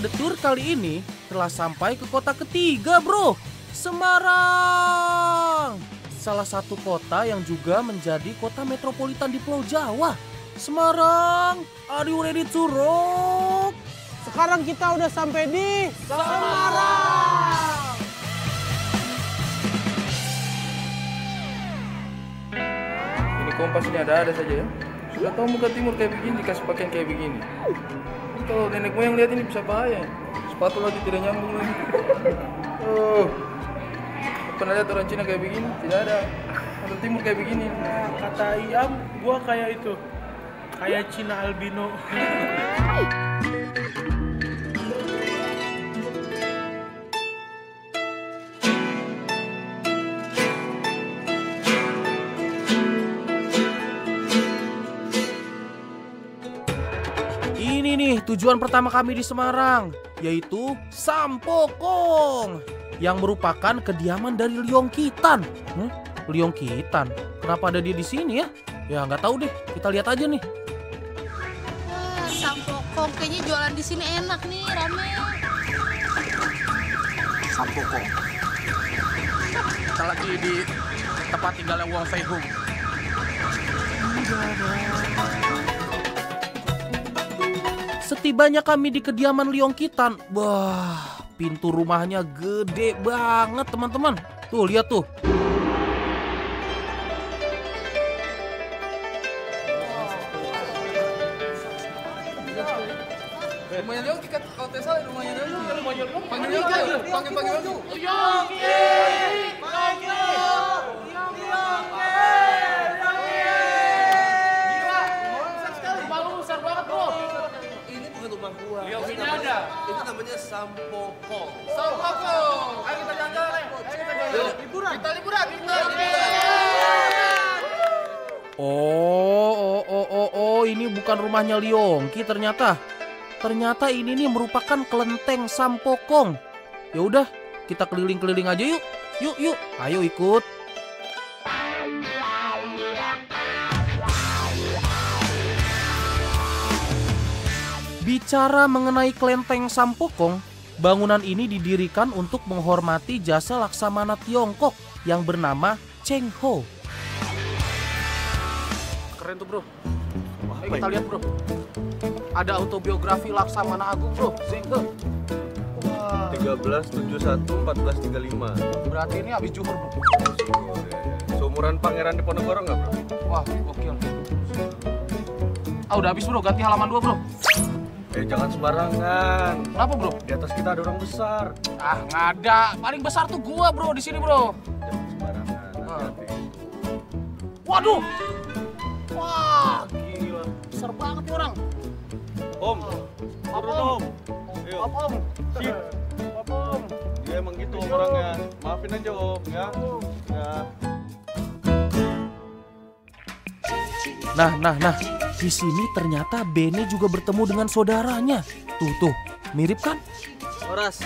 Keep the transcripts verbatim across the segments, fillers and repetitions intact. perjalanan The Tour kali ini telah sampai ke kota ketiga, bro. Semarang. Salah satu kota yang juga menjadi kota metropolitan di Pulau Jawa. Semarang, are you ready to rock? Sekarang kita udah sampai di Semarang. Ini kompas ini ada-ada saja ya. Sudah tahu muka timur kayak begini, dikasih pakaian kayak begini. Ini kalau nenek moyang lihat ini bisa bahaya. Sepatu lagi tidak nyambung lagi. Oh, pernah lihat orang Cina kayak begini? Tidak ada. Orang timur kayak begini. Nah, kata Iam, gua kayak itu. Kayak Cina albino. Ini nih tujuan pertama kami di Semarang, yaitu Sam Poo Kong, yang merupakan kediaman dari Liong Kitan. Hmm? Liong Kitan, kenapa ada dia di sini ya? Ya nggak tahu deh, kita lihat aja nih. Hmm, Sam Poo Kong kayaknya jualan di sini enak nih, rame. Sam Poo Kong. Kita lagi di tempat tinggalnya Wang Feihu. Setibanya kami di kediaman Liong Kitan, wah, pintu rumahnya gede banget, teman-teman. Tuh, lihat tuh. Rumahnya Liong Kitan, kalau tidak salah rumahnya Liong Kitan, rumahnya Liong Kitan. Panggil Liong Kitan, panggil panggil Liong Kitan. Liong Kitan, panggil Liong Kitan. Liong Kitan ada. Itu namanya Sam Poo Kong. Sam Poo Kong. Ayo kita jalan-jalan, ayo. Ayo liburan. Kita liburan, kita liburan. Oh, oh, oh, oh, oh, ini bukan rumahnya Liong Ki ternyata. Ternyata ini nih merupakan kelenteng Sam Poo Kong. Ya udah, kita keliling-keliling aja yuk. Yuk, yuk. Ayo ikut. Bicara mengenai kelenteng Sam Poo Kong, bangunan ini didirikan untuk menghormati jasa laksamana Tiongkok yang bernama Cheng Ho. Keren tuh, bro. Wah, eh, kita lihat, bro. Ada autobiografi laksamana agung, bro. Single. Wah. tiga belas tujuh puluh satu, empat belas tiga puluh lima. Berarti ini habis juhur, bro. Seumuran Pangeran Diponegoro nggak, bro? Wah, gokil. Ah, udah habis, bro. Ganti halaman dua, bro. Eh, jangan sembarangan. Kenapa, bro? Di atas kita ada orang besar. Ah, ngada. Paling besar tuh gua, bro, di sini, bro. Jangan sembarangan. Ah. Waduh. Wah, gila. Besar banget nih orang. Om. Maaf, Om. Maaf, Om. Maaf, Om. Dia emang gitu om orangnya. Maafin aja, Om, ya. Ya. Nah, nah, nah. Di sini ternyata Bene juga bertemu dengan saudaranya. Tuh, tuh. Mirip kan? Horas.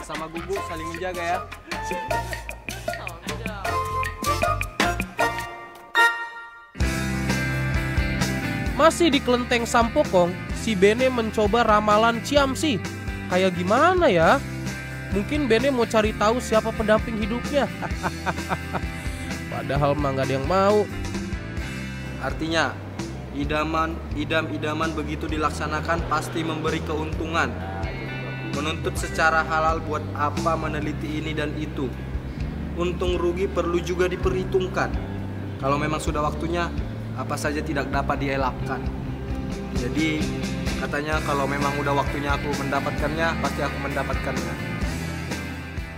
Sama Gugu saling menjaga ya. Masih di kelenteng Sam Poo Kong, si Bene mencoba ramalan Ciam Si. Kayak gimana ya? Mungkin Bene mau cari tahu siapa pendamping hidupnya. Padahal mah nggak ada yang mau. Artinya, idaman, idam-idaman begitu dilaksanakan pasti memberi keuntungan. Menuntut secara halal buat apa meneliti ini dan itu. Untung rugi perlu juga diperhitungkan. Kalau memang sudah waktunya, apa saja tidak dapat dielakkan. Jadi, katanya kalau memang udah waktunya aku mendapatkannya, pasti aku mendapatkannya.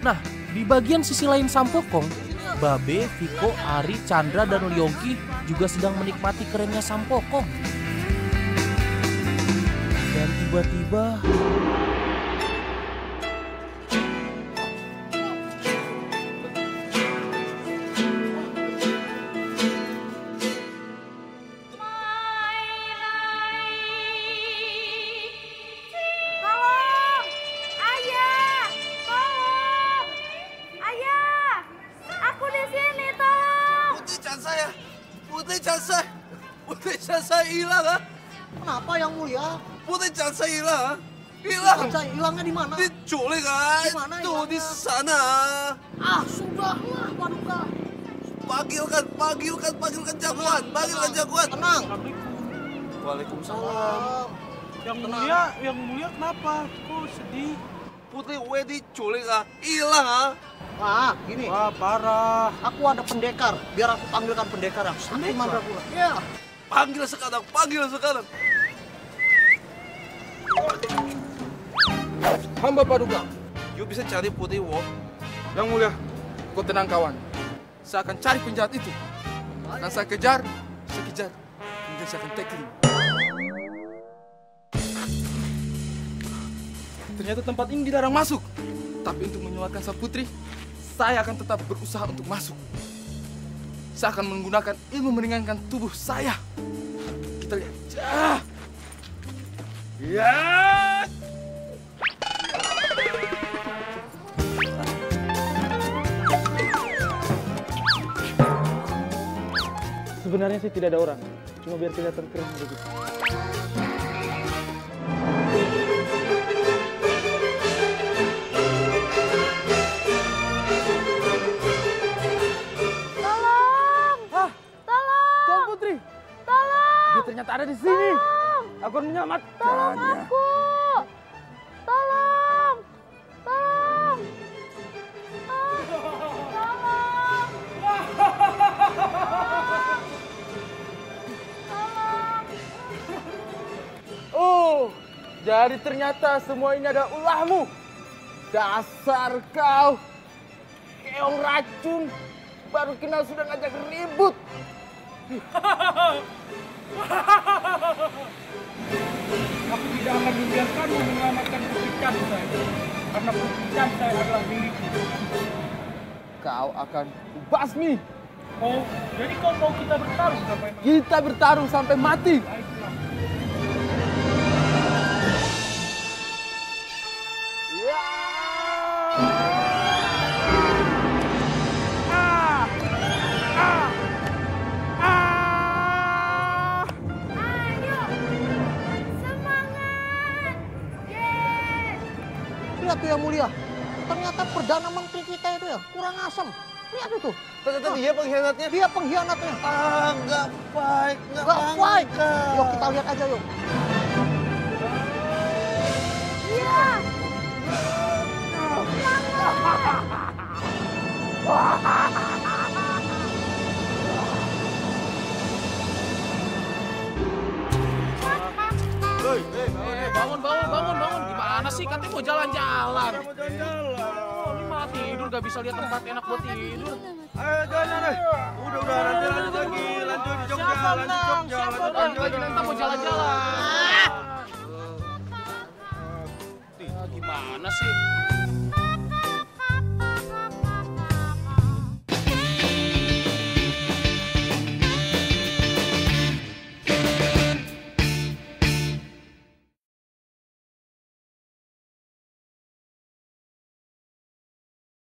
Nah, di bagian sisi lain Sam Poo Kong, Babe, Viko, Ari, Chandra, dan Liong Ki juga sedang menikmati kerennya Sam Poo Kong. Dan tiba-tiba... Putri Ciam Si hilang, ha? Kenapa yang mulia? Putri Ciam Si hilang, ha? Hilang. Hilangnya di mana? Diculik kan? Di mana? Tuh di sana. Ah, sudahlah, Paduka. Panggilkan, panggilkan, panggilkan jagoan, panggilkan jagoan. Tenang. Waalaikumsalam. Yang mulia, yang mulia kenapa? Kok sedih? Putri W diculik ah, hilang ah. Wah, gini. Wah, parah. Aku ada pendekar, biar aku panggilkan pendekar yang sakti Mandraguna. Iya. Panggil sekarang, panggil sekarang. Hamba Paduka, you bisa cari Putri Wo. Yang mulia, kau tenang kawan. Saya akan cari penjahat itu. Dan saya kejar, saya kejar. Kemudian saya akan tackling. Ternyata tempat ini dilarang masuk. Tapi untuk menyelamatkan sang putri, saya akan tetap berusaha untuk masuk. Saya akan menggunakan ilmu meringankan tubuh saya. Kita lihat. Ah. Ya! Sebenarnya sih tidak ada orang, cuma biar kelihatan keren begitu. Ternyata ada di sini. Tolong. Aku akan menyelamatkannya. Tolong aku. Tolong. Tolong. Ah. Tolong. Tolong. Tolong. Oh, jadi ternyata semua ini ada ulahmu. Dasar kau. Keong racun. Baru kenal sudah ngajak ribut. Aku tidak akan membiarkanmu menyelamatkan putri saya, karena putri saya adalah milikku. Kau akan kubasmi. Oh, jadi kau mau kita bertarung sampai mati? Kita bertarung sampai mati. Yang mulia, ternyata Perdana Menteri kita itu ya kurang asam. Lihat itu. Ternyata dia pengkhianatnya. Dia pengkhianatnya. Ah, nggak baik, nggak baik. Yuk kita lihat aja yuk. Iya. Hei, hei, bangun, bangun, bangun, bangun. Gimana sih? Katanya mau jalan-jalan. Mau jalan-jalan. Ini malah tidur, gak bisa lihat tempat enak buat tidur. Ayo, jalan, ayo. Udah, udah, lanjut, lanjut lagi. Lanjut di Jogja, lanjut di Jogja. Lanjut lagi, nanti mau jalan-jalan. Gimana sih?